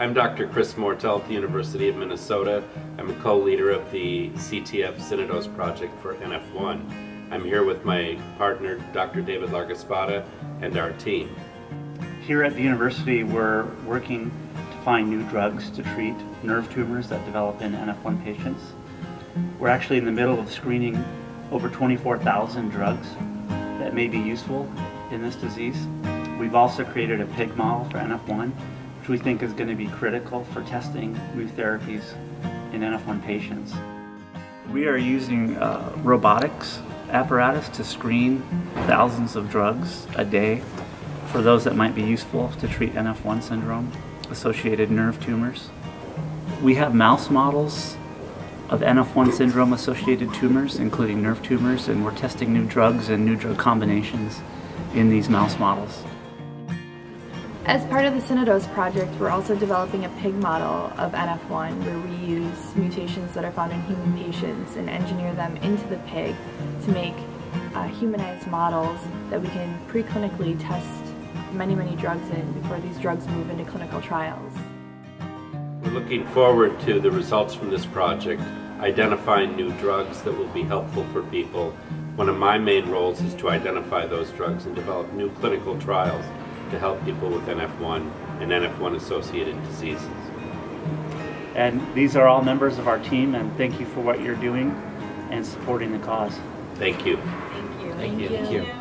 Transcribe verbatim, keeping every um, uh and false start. I'm Doctor Chris Mortell at the University of Minnesota. I'm a co-leader of the C T F Synodos Project for N F one. I'm here with my partner, Doctor David Largaspada, and our team. Here at the university, we're working to find new drugs to treat nerve tumors that develop in N F one patients. We're actually in the middle of screening over twenty-four thousand drugs that may be useful in this disease. We've also created a pig model for N F one, which we think is going to be critical for testing new therapies in N F one patients. We are using uh, robotics apparatus to screen thousands of drugs a day for those that might be useful to treat N F one syndrome associated nerve tumors. We have mouse models of N F one syndrome associated tumors, including nerve tumors, and we're testing new drugs and new drug combinations in these mouse models. As part of the Synodos project, we're also developing a pig model of N F one where we use mutations that are found in human patients and engineer them into the pig to make uh, humanized models that we can preclinically test many, many drugs in before these drugs move into clinical trials. We're looking forward to the results from this project, identifying new drugs that will be helpful for people. One of my main roles is to identify those drugs and develop new clinical trials to help people with N F one and N F one-associated diseases. And these are all members of our team, and thank you for what you're doing and supporting the cause. Thank you. Thank you. Thank you. Thank you.